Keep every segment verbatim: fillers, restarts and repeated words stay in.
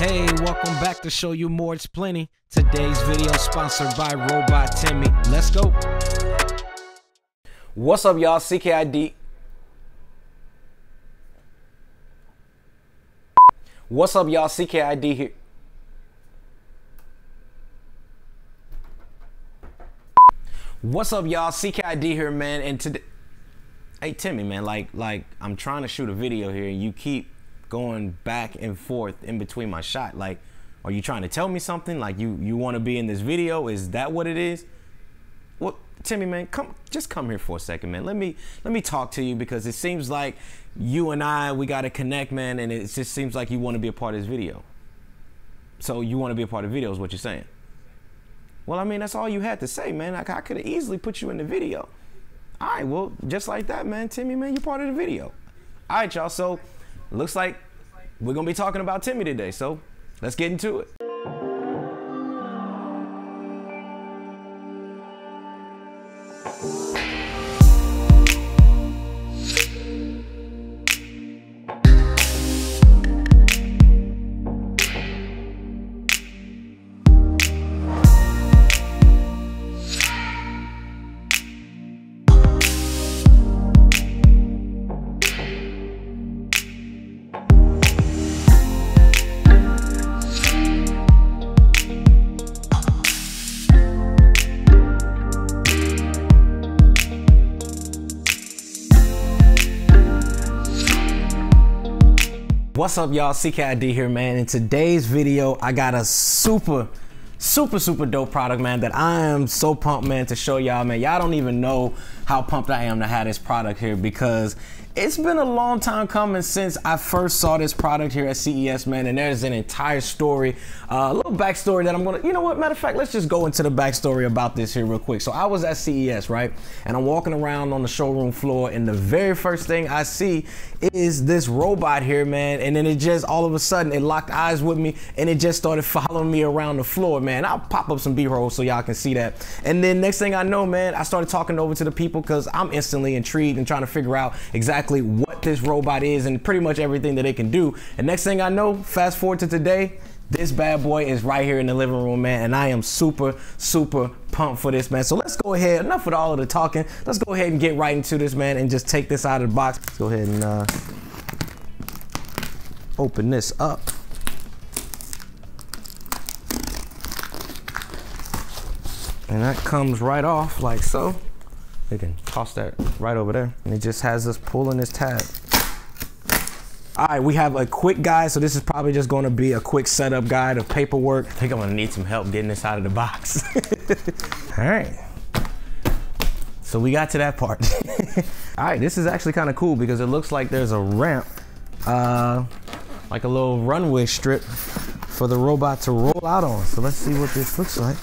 Hey, welcome back to Show You More, It's Plenty. Today's video sponsored by Robot Temi. Let's go. What's up, y'all? C K I D. What's up, y'all? C K I D here. What's up, y'all? C K I D here, man. And today, hey Timmy, man, like, like I'm trying to shoot a video here, and you keep going back and forth in between my shot. Like, are you trying to tell me something? Like, you, you want to be in this video? Is that what it is? Well, Timmy, man, come, just come here for a second, man. Let me, let me talk to you, because it seems like you and I, we gotta connect, man, and it just seems like you want to be a part of this video. So you want to be a part of the video is what you're saying. Well, I mean, that's all you had to say, man. I, I could have easily put you in the video. All right, well, just like that, man. Timmy, man, you're part of the video. All right, y'all, so looks like we're gonna be talking about Timmy today, so let's get into it. What's up, y'all? C K I D here, man. In today's video, I got a super, super, super dope product, man, that I am so pumped, man, to show y'all, man. Y'all don't even know how pumped I am to have this product here, because it's been a long time coming since I first saw this product here at C E S, man, and there's an entire story, uh, a little backstory that I'm gonna, you know what, matter of fact, let's just go into the backstory about this here real quick. So I was at C E S, right, and I'm walking around on the showroom floor, and the very first thing I see is this robot here, man, and then it just, all of a sudden, it locked eyes with me, and it just started following me around the floor, man. I'll pop up some B-roll so y'all can see that. And then next thing I know, man, I started talking over to the people, because I'm instantly intrigued and trying to figure out exactly what this robot is and pretty much everything that it can do. And next thing I know, fast forward to today, this bad boy is right here in the living room, man, and I am super, super pumped for this, man. So let's go ahead, enough with all of the talking, let's go ahead and get right into this, man, and just take this out of the box. Let's go ahead and uh, open this up. And that comes right off like so. We can toss that right over there. And it just has us pulling this tab. All right, we have a quick guide. So this is probably just gonna be a quick setup guide of paperwork. I think I'm gonna need some help getting this out of the box. All right. So we got to that part. All right, this is actually kind of cool, because it looks like there's a ramp, uh, like a little runway strip for the robot to roll out on. So let's see what this looks like.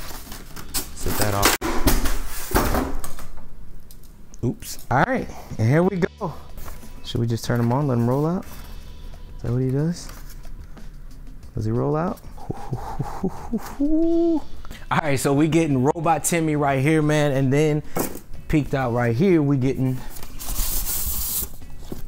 Set that off. Oops. All right, and here we go. Should we just turn him on, let him roll out? Is that what he does? Does he roll out? All right, so we getting Robot Temi right here, man, and then peeked out right here, we getting...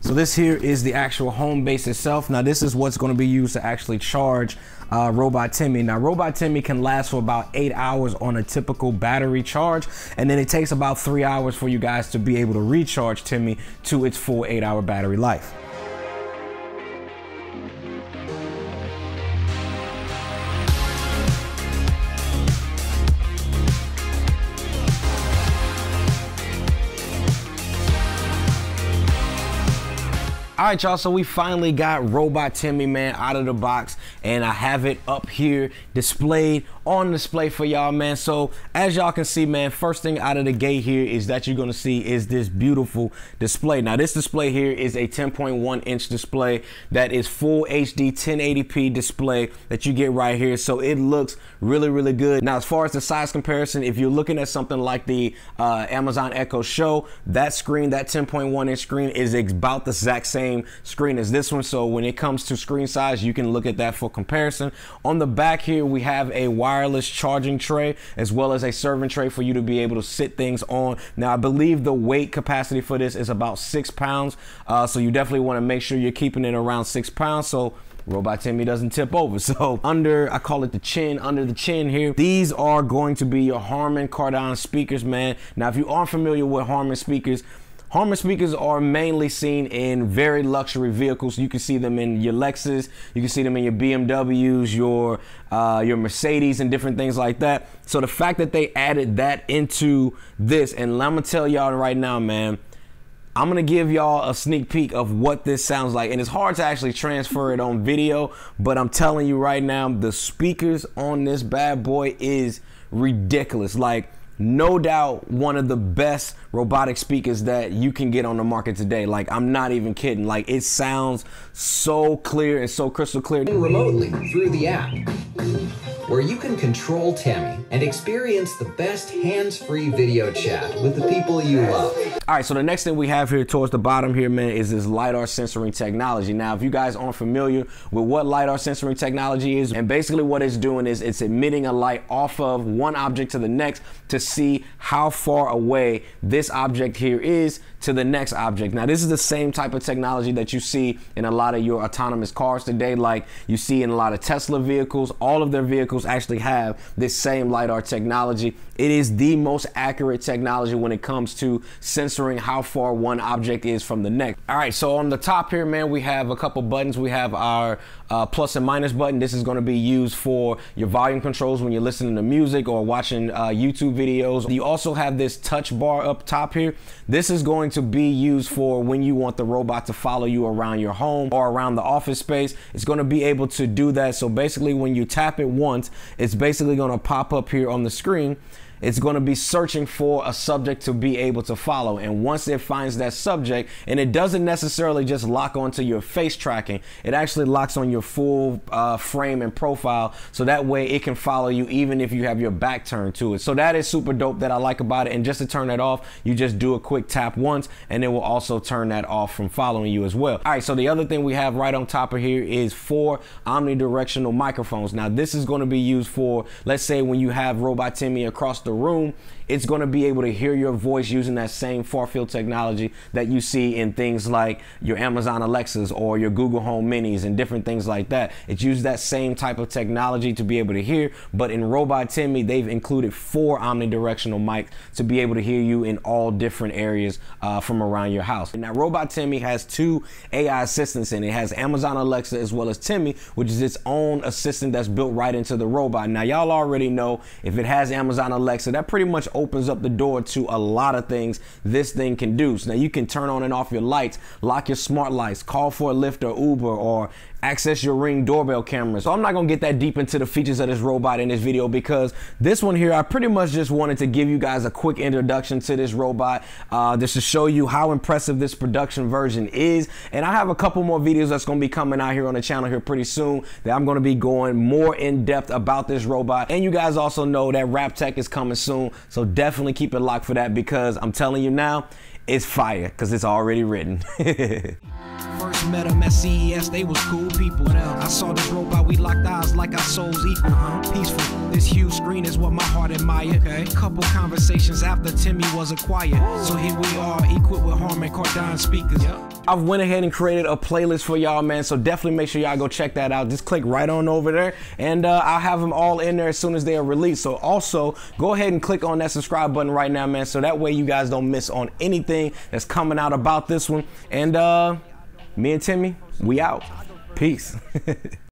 So this here is the actual home base itself. Now this is what's gonna be used to actually charge uh, Robot Temi. Now Robot Temi can last for about eight hours on a typical battery charge, and then it takes about three hours for you guys to be able to recharge Timmy to its full eight hour battery life. All right, y'all, so we finally got Robot Temi, man, out of the box, and I have it up here displayed on display for y'all, man. So as y'all can see, man, first thing out of the gate here is that you're gonna see is this beautiful display. Now this display here is a ten point one inch display that is full H D ten eighty p display that you get right here. So it looks really, really good. Now as far as the size comparison, if you're looking at something like the uh, Amazon Echo Show, that screen, that ten point one inch screen is about the exact same screen as this one. So when it comes to screen size, you can look at that for comparison. On the back here, we have a wireless charging tray as well as a serving tray for you to be able to sit things on. Now I believe the weight capacity for this is about six pounds, uh, so you definitely want to make sure you're keeping it around six pounds. So Robot Temi doesn't tip over. So under, I call it the chin, under the chin here, these are going to be your Harman Kardon speakers, man. Now, if you aren't familiar with Harman speakers, Harman speakers are mainly seen in very luxury vehicles. You can see them in your Lexus, you can see them in your B M Ws, your uh, your Mercedes, and different things like that. So the fact that they added that into this, and I'm gonna tell y'all right now, man, I'm gonna give y'all a sneak peek of what this sounds like. And it's hard to actually transfer it on video, but I'm telling you right now, the speakers on this bad boy is ridiculous. Like, no doubt one of the best robotic speakers that you can get on the market today. Like, I'm not even kidding. Like, it sounds so clear and so crystal clear. Remotely through the app, where you can control Temi and experience the best hands-free video chat with the people you love. All right, so the next thing we have here towards the bottom here, man, is this LIDAR sensoring technology. Now, if you guys aren't familiar with what LIDAR sensoring technology is, and basically what it's doing is it's emitting a light off of one object to the next to see how far away this object here is to the next object. Now, this is the same type of technology that you see in a lot of your autonomous cars today, like you see in a lot of Tesla vehicles. All of their vehicles actually have this same LiDAR technology. It is the most accurate technology when it comes to censoring how far one object is from the next. All right, so on the top here, man, we have a couple buttons. We have our uh, plus and minus button. This is going to be used for your volume controls when you're listening to music or watching uh, YouTube videos. You also have this touch bar up top here. This is going to be used for when you want the robot to follow you around your home or around the office space. It's going to be able to do that. So basically, when you tap it once, it's basically going to pop up here on the screen. It's going to be searching for a subject to be able to follow. And once it finds that subject, and it doesn't necessarily just lock onto your face tracking, it actually locks on your full uh, frame and profile. So that way it can follow you even if you have your back turned to it. So that is super dope that I like about it. And just to turn it off, you just do a quick tap once and it will also turn that off from following you as well. All right, so the other thing we have right on top of here is four omnidirectional microphones. Now this is going to be used for, let's say when you have Robot Temi across the The room, it's going to be able to hear your voice using that same far field technology that you see in things like your Amazon Alexas or your Google Home Minis and different things like that. It's used that same type of technology to be able to hear, but in Robot Temi, they've included four omnidirectional mics to be able to hear you in all different areas uh, from around your house. Now, Robot Temi has two A I assistants in it. It has Amazon Alexa as well as Temi, which is its own assistant that's built right into the robot. Now, y'all already know if it has Amazon Alexa, so that pretty much opens up the door to a lot of things this thing can do. So now you can turn on and off your lights, lock your smart lights, call for a Lyft or Uber, or access your Ring doorbell camera. So I'm not gonna get that deep into the features of this robot in this video, because this one here, I pretty much just wanted to give you guys a quick introduction to this robot, uh, just to show you how impressive this production version is. And I have a couple more videos that's gonna be coming out here on the channel here pretty soon that I'm gonna be going more in depth about this robot. And you guys also know that RapTech is coming soon, so definitely keep it locked for that, because I'm telling you now, it's fire, because it's already written. First met them at C E S, they was cool people. I saw this robot, we locked eyes like our souls equal. Peaceful, this huge screen is what my heart admired. Okay. Couple conversations after Temi was acquired. So here we are, equipped with Harman Kardon speakers. Yep. I've went ahead and created a playlist for y'all, man, so definitely make sure y'all go check that out. Just click right on over there, and uh, I'll have them all in there as soon as they are released. So also, go ahead and click on that subscribe button right now, man, so that way you guys don't miss on anything that's coming out about this one. And uh, me and Temi, we out. Peace.